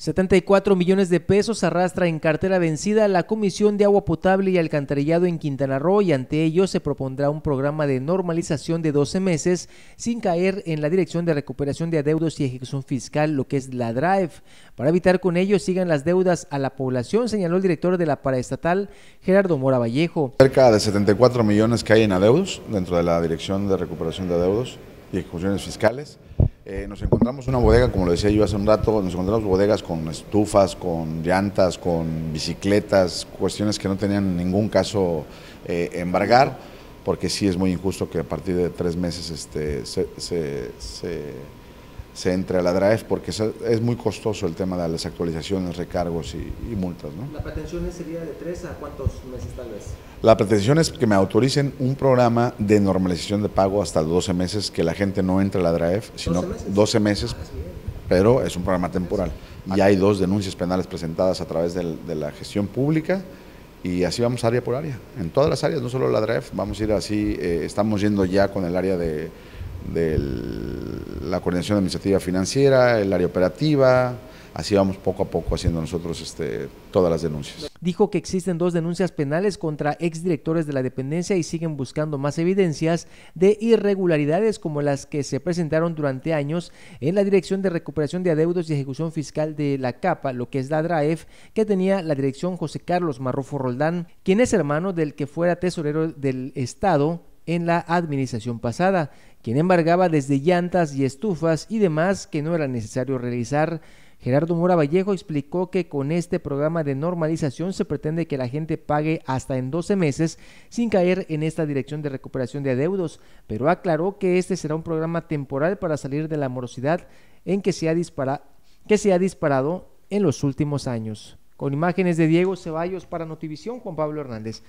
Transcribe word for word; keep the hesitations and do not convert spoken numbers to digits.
setenta y cuatro millones de pesos arrastra en cartera vencida la Comisión de Agua Potable y Alcantarillado en Quintana Roo y ante ello se propondrá un programa de normalización de doce meses sin caer en la Dirección de Recuperación de Adeudos y Ejecución Fiscal, lo que es la D R A E F. Para evitar con ello sigan las deudas a la población, señaló el director de la paraestatal, Gerardo Mora Vallejo. Cerca de setenta y cuatro millones que hay en adeudos dentro de la Dirección de Recuperación de Adeudos y Ejecuciones Fiscales. Eh, nos encontramos una bodega, como lo decía yo hace un rato, nos encontramos bodegas con estufas, con llantas, con bicicletas, cuestiones que no tenían en ningún caso eh, embargar, porque sí es muy injusto que a partir de tres meses este, se, se, se, se entre a la D R A E F, porque es muy costoso el tema de las actualizaciones, recargos y, y multas, ¿no? ¿La pretensión sería de tres a cuántos meses tal vez? La pretensión es que me autoricen un programa de normalización de pago hasta doce meses, que la gente no entre a la D R A E F, sino doce meses, doce meses, pero es un programa temporal. Y hay dos denuncias penales presentadas a través del, de la gestión pública y así vamos área por área. En todas las áreas, no solo la D R A E F, vamos a ir así, eh, estamos yendo ya con el área de, de la coordinación administrativa financiera, el área operativa. Así vamos poco a poco haciendo nosotros este, todas las denuncias. Dijo que existen dos denuncias penales contra exdirectores de la dependencia y siguen buscando más evidencias de irregularidades como las que se presentaron durante años en la Dirección de Recuperación de Adeudos y Ejecución Fiscal de la CAPA, lo que es la D R A E F, que tenía la dirección José Carlos Marrufo Roldán, quien es hermano del que fuera tesorero del Estado en la administración pasada, quien embargaba desde llantas y estufas y demás que no era necesario realizar. Gerardo Mora Vallejo explicó que con este programa de normalización se pretende que la gente pague hasta en doce meses sin caer en esta Dirección de Recuperación de Adeudos, pero aclaró que este será un programa temporal para salir de la morosidad en que se ha dispara- que se ha disparado en los últimos años. Con imágenes de Diego Ceballos para Notivisión, Juan Pablo Hernández.